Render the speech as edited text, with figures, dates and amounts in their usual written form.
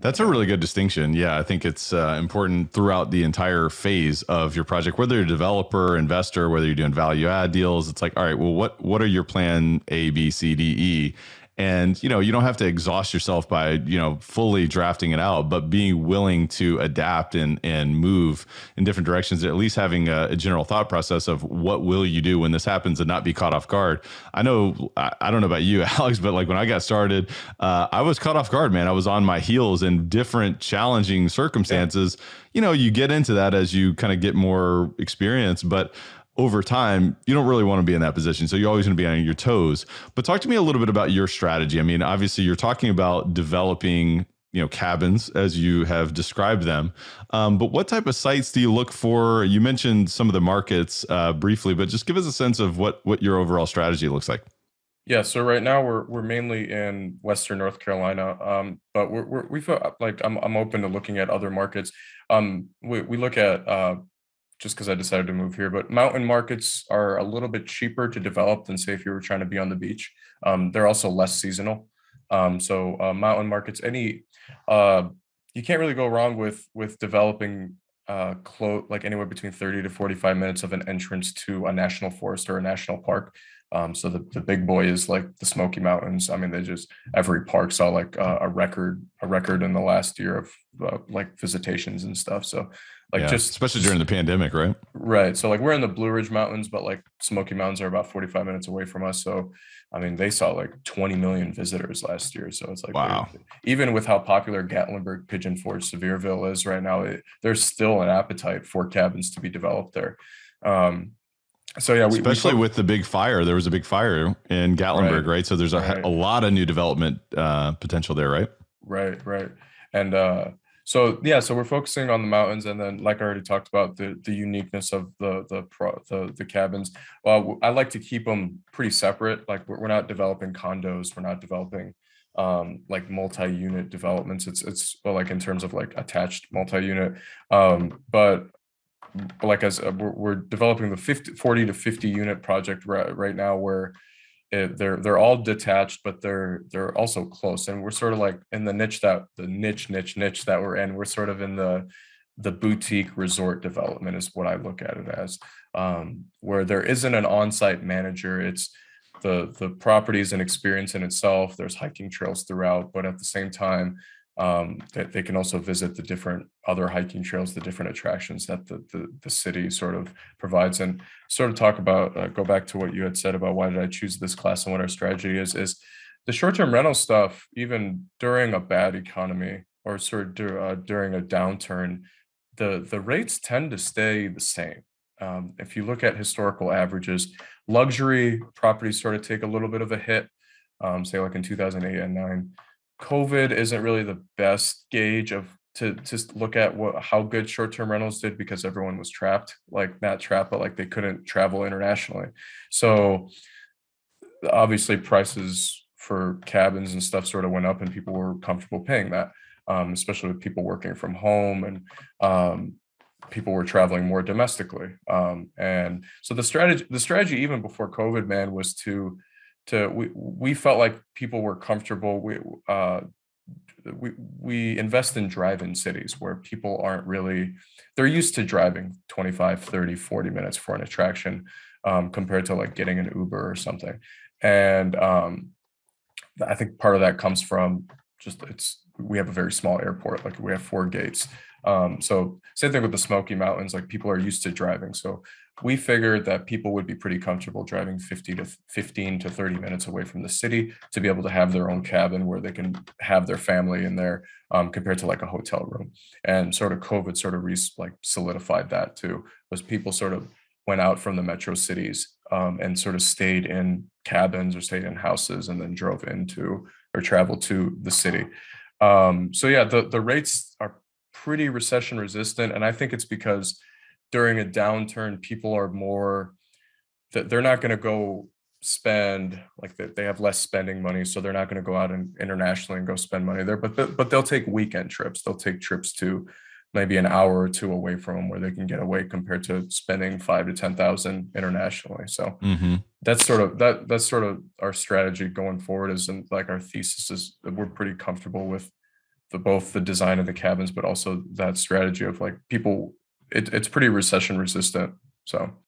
That's a really good distinction. Yeah, I think it's important throughout the entire phase of your project, whether you're a developer, investor, whether you're doing value add deals. It's like, all right, well, what are your plan A, B, C, D, E? And, you know, you don't have to exhaust yourself by, you know, fully drafting it out, but being willing to adapt and move in different directions, at least having a general thought process of what will you do when this happens and not be caught off guard. I know, I don't know about you, Alex, but like when I got started, I was caught off guard, man. I was on my heels in different challenging circumstances. Yeah. You know, you get into that as you kind of get more experience, but over time, you don't really want to be in that position. So you're always going to be on your toes. But talk to me a little bit about your strategy. I mean, obviously you're talking about developing, you know, cabins as you have described them. But what type of sites do you look for? You mentioned some of the markets briefly, but just give us a sense of what your overall strategy looks like. Yeah. So right now we're mainly in Western North Carolina, but we feel like I'm open to looking at other markets. We look at, just because I decided to move here, but mountain markets are a little bit cheaper to develop than say if you were trying to be on the beach. They're also less seasonal. So mountain markets, you can't really go wrong with developing like anywhere between 30 to 45 minutes of an entrance to a national forest or a national park. So the big boy is like the Smoky Mountains. I mean, every park saw like a record in the last year of like visitations and stuff. So like, yeah, just especially during the pandemic, right? Right. So like we're in the Blue Ridge Mountains, but like Smoky Mountains are about 45 minutes away from us. So, I mean, they saw like 20 million visitors last year. So it's like, wow. Even with how popular Gatlinburg, Pigeon Forge, Sevierville is right now, there's still an appetite for cabins to be developed there. So yeah, especially with the big fire, there was a big fire in Gatlinburg, right? So there's a lot of new development potential there, right? Right. And so we're focusing on the mountains, and then like I already talked about the uniqueness of the cabins. I like to keep them pretty separate. Like we're not developing condos, we're not developing like multi-unit developments. It's like in terms of like attached multi-unit, but. Like as we're developing the 40 to 50 unit project right now, where they're all detached, but they're also close, and we're sort of like in the niche that niche that we're in. We're sort of in the boutique resort development is what I look at it as, where there isn't an on-site manager. It's the property is an experience in itself. There's hiking trails throughout, but at the same time, that they can also visit the different other hiking trails, the different attractions that the city sort of provides, and sort of talk about, go back to what you had said about why did I choose this class and what our strategy is the short-term rental stuff, even during a bad economy or sort of during a downturn, the rates tend to stay the same. If you look at historical averages, luxury properties sort of take a little bit of a hit, say like in 2008 and 2009. COVID isn't really the best gauge to look at how good short-term rentals did, because everyone was trapped, like not trapped, but like they couldn't travel internationally. So obviously prices for cabins and stuff sort of went up, and people were comfortable paying that, especially with people working from home, and people were traveling more domestically. And so the strategy even before COVID, man, was we felt like people were comfortable. We invest in drive-in cities where people aren't really, they're used to driving 25, 30, 40 minutes for an attraction, compared to like getting an Uber or something. And I think part of that comes from we have a very small airport, like we have 4 gates. So same thing with the Smoky Mountains, like people are used to driving. So we figured that people would be pretty comfortable driving 15 to 30 minutes away from the city to be able to have their own cabin where they can have their family in there, compared to like a hotel room. And sort of COVID sort of solidified that too, was people sort of went out from the metro cities, and sort of stayed in cabins or stayed in houses and then drove into or traveled to the city. So yeah, the rates are pretty recession resistant. And I think it's because during a downturn, people are more, they're not going to go spend, like they have less spending money. So they're not going to go out and internationally and go spend money there, but they'll take weekend trips. They'll take trips to maybe an hour or two away from them where they can get away, compared to spending $5,000 to $10,000 internationally. So that's sort of our strategy going forward, is, and like our thesis is that we're pretty comfortable with both the design of the cabins, but also that strategy of like people, it's pretty recession resistant. So